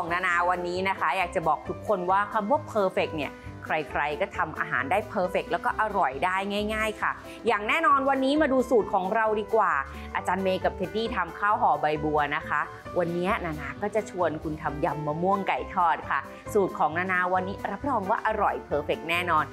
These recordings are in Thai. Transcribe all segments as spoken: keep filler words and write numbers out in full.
ของนานาวันนี้นะคะอยากจะบอกทุกคนว่าคำว่า perfect เนี่ยใครๆก็ทำอาหารได้ perfect แล้วก็อร่อยได้ง่ายๆค่ะอย่างแน่นอนวันนี้มาดูสูตรของเราดีกว่าอาจารย์เมย์กับเท็ดดี้ทำข้าวห่อใบบัวนะคะวันนี้นานาก็จะชวนคุณทำยำมะม่วงไก่ทอดค่ะสูตรของนานาวันนี้รับรองว่าอร่อย perfect แน่นอน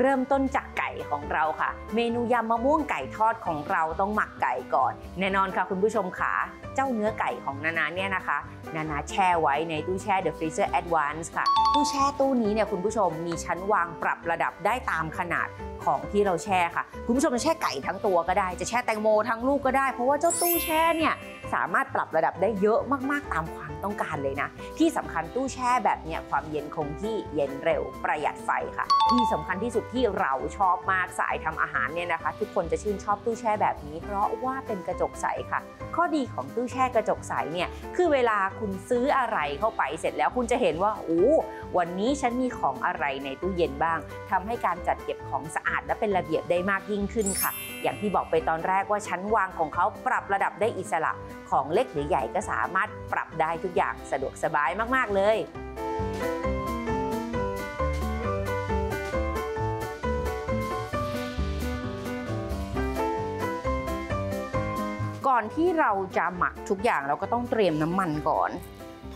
เริ่มต้นจากไก่ของเราค่ะเมนูยำมะม่วงไก่ทอดของเราต้องหมักไก่ก่อนแน่นอนค่ะคุณผู้ชมค่ะเจ้าเนื้อไก่ของนานาเนี่ยนะคะนานาแช่ไว้ในตู้แช่ The Freezer Advance ค่ะตู้แช่ตู้นี้เนี่ยคุณผู้ชมมีชั้นวางปรับระดับได้ตามขนาดของที่เราแช่ค่ะคุณผู้ชมจะแช่ไก่ทั้งตัวก็ได้จะแช่แตงโมทั้งลูกก็ได้เพราะว่าเจ้าตู้แช่เนี่ยสามารถปรับระดับได้เยอะมากๆตามความต้องการเลยนะที่สำคัญตู้แช่แบบเนี้ยความเย็นคงที่เย็นเร็วประหยัดไฟค่ะที่สำคัญที่สุดที่เราชอบมากสายทำอาหารเนี่ยนะคะทุกคนจะชื่นชอบตู้แช่แบบนี้เพราะว่าเป็นกระจกใสค่ะข้อดีของตู้แช่กระจกใสเนี่ยคือเวลาคุณซื้ออะไรเข้าไปเสร็จแล้วคุณจะเห็นว่าโอ้วันนี้ฉันมีของอะไรในตู้เย็นบ้างทำให้การจัดเก็บของสะอาดและเป็นระเบียบได้มากยิ่งขึ้นค่ะอย่างที่บอกไปตอนแรกว่าชั้นวางของเขาปรับระดับได้อิสระของเล็กหรือใหญ่ก็สามารถปรับได้ทุกอย่างสะดวกสบายมากๆเลยก่อนที่เราจะหมักทุกอย่างเราก็ต้องเตรียมน้ำมันก่อน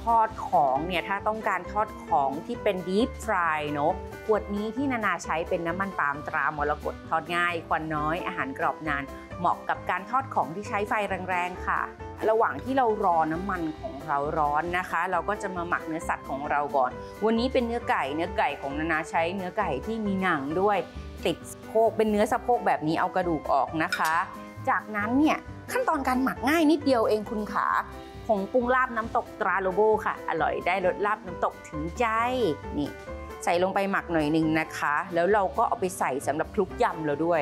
ทอดของเนี่ยถ้าต้องการทอดของที่เป็น deep fry เนอะขวดนี้ที่นานาใช้เป็นน้ำมันปาล์มตรามรกตทอดง่ายควันน้อยอาหารกรอบนานเหมาะกับการทอดของที่ใช้ไฟแรงๆค่ะระหว่างที่เรารอน้ำมันของเราร้อนนะคะเราก็จะมาหมักเนื้อสัตว์ของเราก่อนวันนี้เป็นเนื้อไก่เนื้อไก่ของนานาใช้เนื้อไก่ที่มีหนังด้วยติดสะโพกเป็นเนื้อสะโพกแบบนี้เอากระดูกออกนะคะจากนั้นเนี่ยขั้นตอนการหมักง่ายนิดเดียวเองคุณขาผงปรุงลาบน้ำตกตราโลโบค่ะอร่อยได้รสลาบน้ำตกถึงใจนี่ใส่ลงไปหมักหน่อยหนึ่งนะคะแล้วเราก็เอาไปใส่สำหรับคลุกยำเราด้วย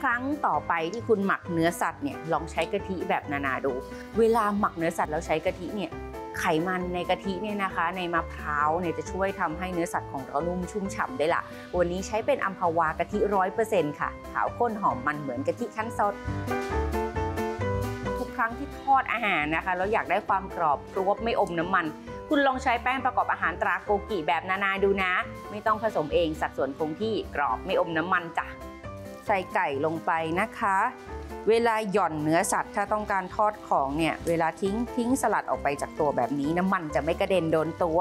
ครั้งต่อไปที่คุณหมักเนื้อสัตว์เนี่ยลองใช้กะทิแบบนานาดูเวลาหมักเนื้อสัตว์แล้วใช้กะทิเนี่ยไขมันในกะทิเนี่ยนะคะในมะพร้าวเนี่ยจะช่วยทำให้เนื้อสัตว์ของเรานุ่มชุ่มฉ่าได้ละวันนี้ใช้เป็นอัมพวากะทิร้อยเปอร์เซ็นต์ค่ะขาวข้นหอมมันเหมือนกะทิขั้นสดทุกครั้งที่ทอดอาหารนะคะแล้วอยากได้ความกรอบกรอบไม่อมน้ำมันคุณลองใช้แป้งประกอบอาหารตราโกกิแบบนานาดูนะไม่ต้องผสมเองสัดส่วนคงที่กรอบไม่อมน้ำมันจ้ะใส่ไก่ลงไปนะคะเวลาหย่อนเนื้อสัตว์ถ้าต้องการทอดของเนี่ยเวลาทิ้งทิ้งสลัดออกไปจากตัวแบบนี้น้ำมันจะไม่กระเด็นโดนตัว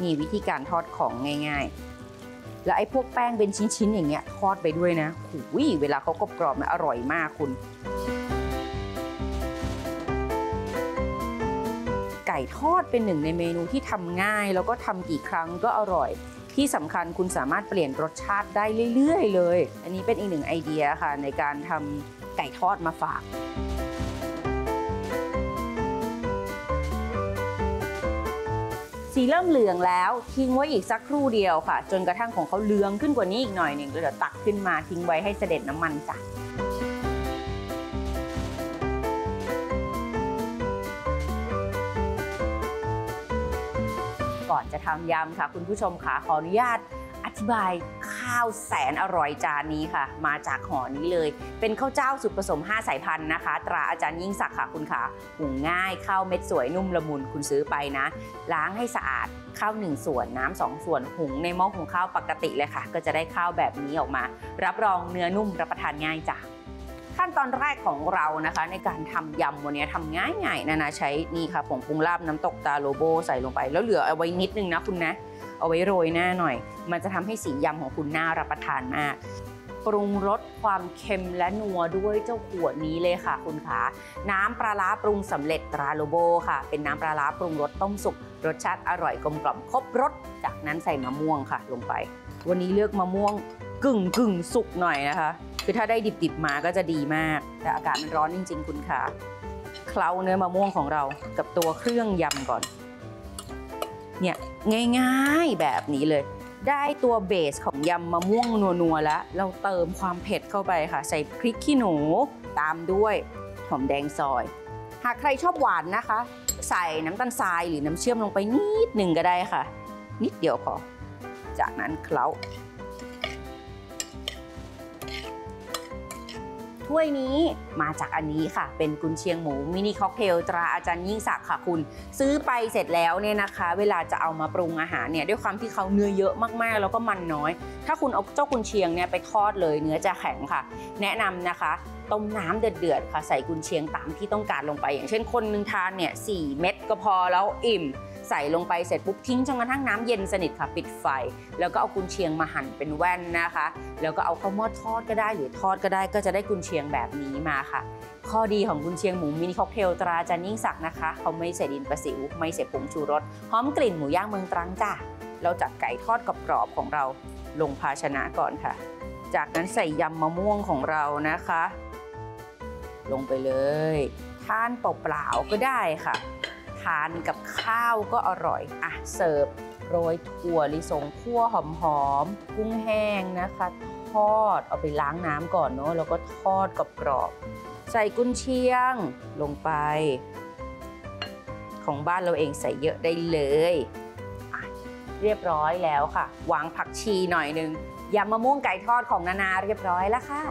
นี่วิธีการทอดของง่ายๆแล้วไอ้พวกแป้งเป็นชิ้นๆอย่างเงี้ยทอดไปด้วยนะหูยเวลาเขากรอบๆนะอร่อยมากคุณไก่ทอดเป็นหนึ่งในเมนูที่ทำง่ายแล้วก็ทำกี่ครั้งก็อร่อยที่สำคัญคุณสามารถเปลี่ยนรสชาติได้เรื่อยๆเลยอันนี้เป็นอีกหนึ่งไอเดียค่ะในการทำไก่ทอดมาฝากสีเริ่มเหลืองแล้วทิ้งไว้อีกสักครู่เดียวค่ะจนกระทั่งของเขาเหลืองขึ้นกว่านี้อีกหน่อยหนึ่งเดี๋ยวตักขึ้นมาทิ้งไว้ให้เสด็จน้ำมันจ้ะก่อนจะทำยำค่ะคุณผู้ชมค่ะขออนุญาตอธิบายข้าวแสนอร่อยจานนี้ค่ะมาจากห่อนี้เลยเป็นข้าวเจ้าสูตรผสมห้าสายพันธุ์นะคะตราอาจารย์ยิ่งศักดิ์ค่ะคุณค่ะหุงง่ายข้าวเม็ดสวยนุ่มละมุนคุณซื้อไปนะล้างให้สะอาดข้าวหนึ่งส่วนน้ำสองส่วนหุงในหม้อหุงข้าวปกติเลยค่ะก็จะได้ข้าวแบบนี้ออกมารับรองเนื้อนุ่มรับประทานง่ายจ้ะขั้นตอนแรกของเรานะคะในการทำยำวันนี้ทำง่ายๆนานาใช้นี่ค่ะผงปรุงลาบน้ำตกตาโลโบใส่ลงไปแล้วเหลือเอาไว้นิดนึงนะคุณนะเอาไว้โรยหน้าหน่อยมันจะทำให้สียำของคุณน่ารับประทานมากปรุงรสความเค็มและนัวด้วยเจ้าขวดนี้เลยค่ะคุณคะน้ำปลาร้าปรุงสำเร็จตราโลโบค่ะเป็นน้ำปลาร้าปรุงรสต้มสุกรสชาติอร่อยกลมกล่อมครบรสจากนั้นใส่มะม่วงค่ะลงไปวันนี้เลือกมะม่วงกึ่งกึ่งสุกหน่อยนะคะคือถ้าได้ดิบๆมาก็จะดีมากแต่อากาศมันร้อนจริงๆคุณค่ะเคล้าเนื้อมะม่วงของเรากับตัวเครื่องยำก่อนเนี่ยง่ายๆแบบนี้เลยได้ตัวเบสของยำมะม่วงนัวๆแล้วเราเติมความเผ็ดเข้าไปค่ะใส่พริกขี้หนูตามด้วยหอมแดงซอยหากใครชอบหวานนะคะใส่น้ำตาลทรายหรือน้ำเชื่อมลงไปนิดหนึ่งก็ได้ค่ะนิดเดียวพอจากนั้นเคล้า ถ้วยนี้มาจากอันนี้ค่ะเป็นกุนเชียงหมูมินิค็อกเทลตราอาจารย์ยิ่งศักดิ์ค่ะคุณซื้อไปเสร็จแล้วเนี่ยนะคะเวลาจะเอามาปรุงอาหารเนี่ยด้วยความที่เขาเนื้อเยอะมากๆแล้วก็มันน้อยถ้าคุณเอาเจ้ากุนเชียงเนี่ยไปทอดเลยเนื้อจะแข็งค่ะแนะนำนะคะต้มน้ำเดือดๆค่ะใส่กุนเชียงตามที่ต้องการลงไปอย่างเช่นคนหนึ่งทานเนี่ยสี่เม็ดก็พอแล้วอิ่มใส่ลงไปเสร็จปุ๊บทิ้งจนกระทั่งน้ำเย็นสนิทค่ะปิดไฟแล้วก็เอากุนเชียงมาหั่นเป็นแว่นนะคะแล้วก็เอาเข้าหม้อทอดก็ได้หรือทอดก็ได้ก็จะได้กุนเชียงแบบนี้มาค่ะข้อดีของกุนเชียงหมูมินิค็อกเทลตราอาจารย์ยิ่งศักดิ์นะคะเขาไม่ใส่ดินประสิวไม่ใส่ผงชูรสหอมกลิ่นหมูย่างเมืองตรังจ้ะเราจัดไก่ทอดกรอบๆของเราลงภาชนะก่อนค่ะจากนั้นใส่ยำมะม่วงของเรานะคะลงไปเลยทานเปล่าๆก็ได้ค่ะทานกับข้าวก็อร่อยอ่ะเสิร์ฟโรยถั่วลิสงคั่วหอมๆกุ้งแห้งนะคะทอดเอาไปล้างน้ำก่อนเนาะแล้วก็ทอดกรอบๆใส่กุนเชียงลงไปของบ้านเราเองใส่เยอะได้เลยอ่ะเรียบร้อยแล้วค่ะวางผักชีหน่อยนึงยำมะม่วงไก่ทอดของนานาเรียบร้อยแล้วค่ะ